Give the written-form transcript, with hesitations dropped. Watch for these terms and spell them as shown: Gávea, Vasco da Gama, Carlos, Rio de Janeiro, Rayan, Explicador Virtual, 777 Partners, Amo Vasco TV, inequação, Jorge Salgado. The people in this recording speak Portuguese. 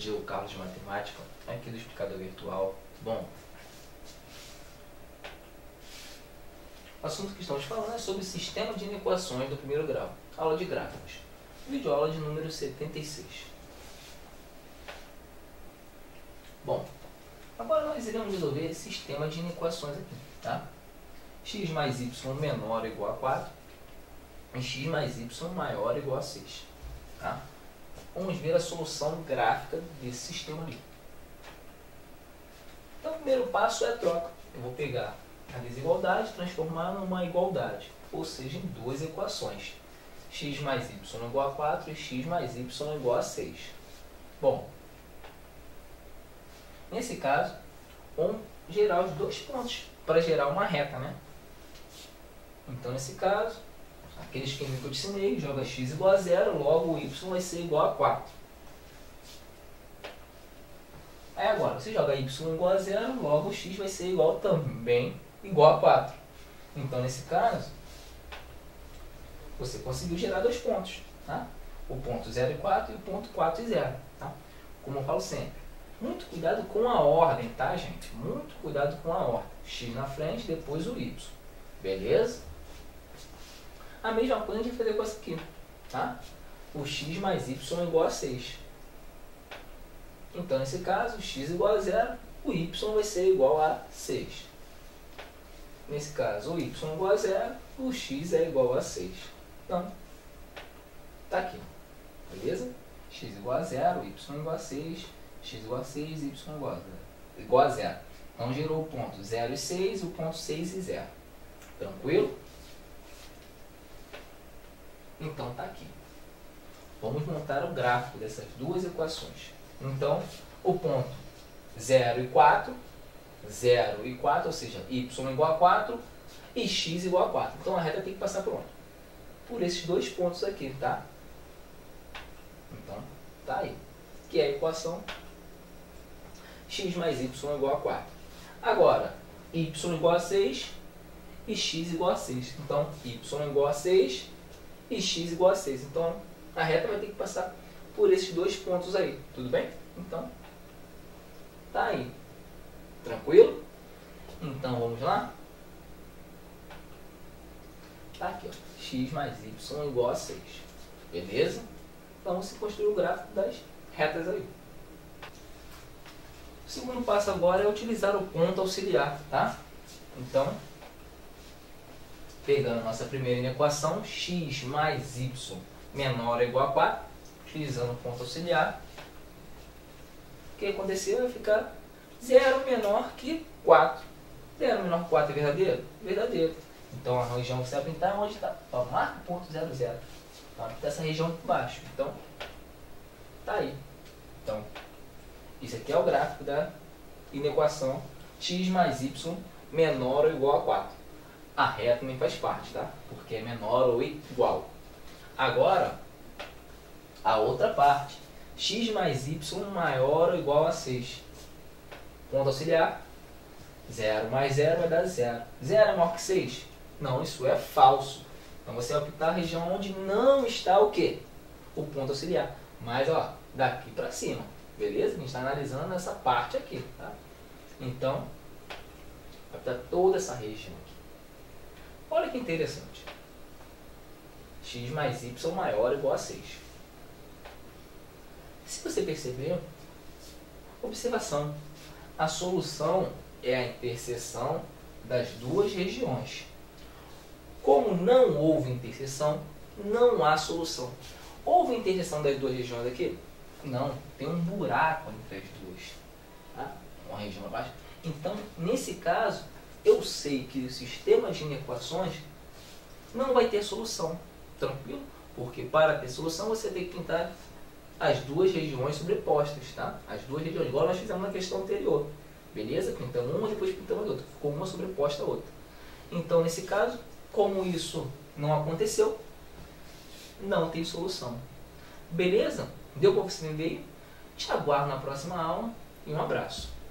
sou o Carlos de Matemática, aqui do Explicador Virtual. Bom, o assunto que estamos falando é sobre o sistema de inequações do primeiro grau, aula de gráficos, vídeo aula de número 76. Bom, agora nós iremos resolver esse sistema de inequações aqui, tá? x mais y menor ou igual a 4 e x mais y maior ou igual a 6, tá? Vamos ver a solução gráfica desse sistema ali. Então, o primeiro passo é a troca. Eu vou pegar a desigualdade e transformar numa igualdade, ou seja, em duas equações. X mais y igual a 4 e x mais y igual a 6. Bom, nesse caso, vamos gerar os dois pontos para gerar uma reta, né? Então, nesse caso, aquele esquema que eu ensinei, joga x igual a 0, logo o y vai ser igual a 4. Aí agora, você joga y igual a 0, logo o x vai ser igual também, igual a 4. Então, nesse caso, você conseguiu gerar dois pontos, tá? O ponto 0 e 4 e o ponto 4 e 0, tá? Como eu falo sempre, muito cuidado com a ordem, tá, gente? Muito cuidado com a ordem. X na frente, depois o y. Beleza? A mesma coisa a gente vai fazer com essa aqui, tá? O x mais y igual a 6. Então, nesse caso, x igual a 0, o y vai ser igual a 6. Nesse caso, o y igual a 0, o x é igual a 6. Então, tá aqui, beleza? X igual a 0, y igual a 6, x igual a 6, y igual a 0. Então, gerou o ponto 0 e 6, o ponto 6 e 0. Tranquilo? Então, tá aqui. Vamos montar o gráfico dessas duas equações. Então, o ponto 0 e 4, 0 e 4, ou seja, y igual a 4 e x igual a 4. Então, a reta tem que passar por onde? Por esses dois pontos aqui, tá? Então, tá aí. Que é a equação x mais y igual a 4. Agora, y igual a 6 e x igual a 6. Então, y igual a 6... e x igual a 6. Então, a reta vai ter que passar por esses dois pontos aí. Tudo bem? Então, tá aí. Tranquilo? Então, vamos lá? Tá aqui, ó. X mais y igual a 6. Beleza? Então, você construiu o gráfico das retas aí. O segundo passo agora é utilizar o ponto auxiliar, tá? Então, pegando a nossa primeira inequação, x mais y menor ou igual a 4, utilizando o ponto auxiliar, o que aconteceu vai ficar 0 menor que 4. 0 menor que 4 é verdadeiro? Verdadeiro. Então, a região que você vai pintar é onde está. Ó, marca o ponto 0, 0. Então, aqui está essa região por baixo. Então, tá aí. Então, isso aqui é o gráfico da inequação x mais y menor ou igual a 4. A reta também faz parte, tá? Porque é menor ou igual. Agora, a outra parte. X mais y maior ou igual a 6. Ponto auxiliar. 0 mais 0 vai dar 0. 0 é maior que 6? Não, isso é falso. Então, você vai optar a região onde não está o quê? O ponto auxiliar. Mas, ó, daqui pra cima. Beleza? A gente está analisando essa parte aqui, tá? Então, vai optar toda essa região aqui. Olha que interessante. X mais y maior ou igual a 6. Se você perceber, observação. A solução é a interseção das duas regiões. Como não houve interseção, não há solução. Houve interseção das duas regiões aqui? Não. Tem um buraco entre as duas. Tá? Uma região abaixo. Então, nesse caso, eu sei que o sistema de inequações não vai ter solução, tranquilo? Porque para ter solução você tem que pintar as duas regiões sobrepostas, tá? As duas regiões, igual nós fizemos na questão anterior, beleza? Pintamos uma, depois pintamos a outra, ficou uma sobreposta a outra. Então, nesse caso, como isso não aconteceu, não tem solução. Beleza? Deu para você entender? Te aguardo na próxima aula e um abraço.